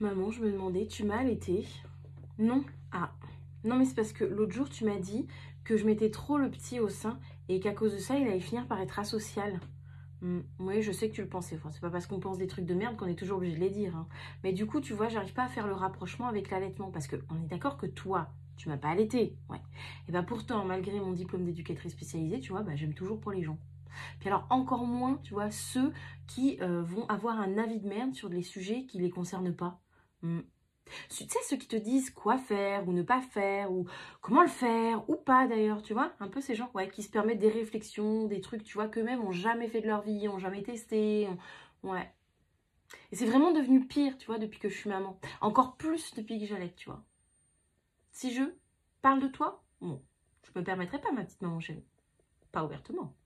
Maman, je me demandais, tu m'as allaitée? Non. Ah. Non, mais c'est parce que l'autre jour, tu m'as dit que je mettais trop le petit au sein et qu'à cause de ça, il allait finir par être asocial. Oui, je sais que tu le pensais. Enfin, c'est pas parce qu'on pense des trucs de merde qu'on est toujours obligé de les dire. Hein. Mais du coup, tu vois, j'arrive pas à faire le rapprochement avec l'allaitement parce qu'on est d'accord que toi, tu m'as pas allaitée. Ouais. Et bah pourtant, malgré mon diplôme d'éducatrice spécialisée, tu vois, bah, j'aime toujours pour les gens. Puis alors encore moins, tu vois, ceux qui vont avoir un avis de merde sur les sujets qui les concernent pas. Tu sais, ceux qui te disent quoi faire ou ne pas faire ou comment le faire ou pas d'ailleurs, tu vois, un peu ces gens ouais, qui se permettent des réflexions, des trucs, tu vois, qu'eux-mêmes n'ont jamais fait de leur vie, n'ont jamais testé, ouais. Et c'est vraiment devenu pire, tu vois, depuis que je suis maman. Encore plus depuis que j'allaite, tu vois. Si je parle de toi, bon, je me permettrai pas, ma petite maman chérie. Pas ouvertement.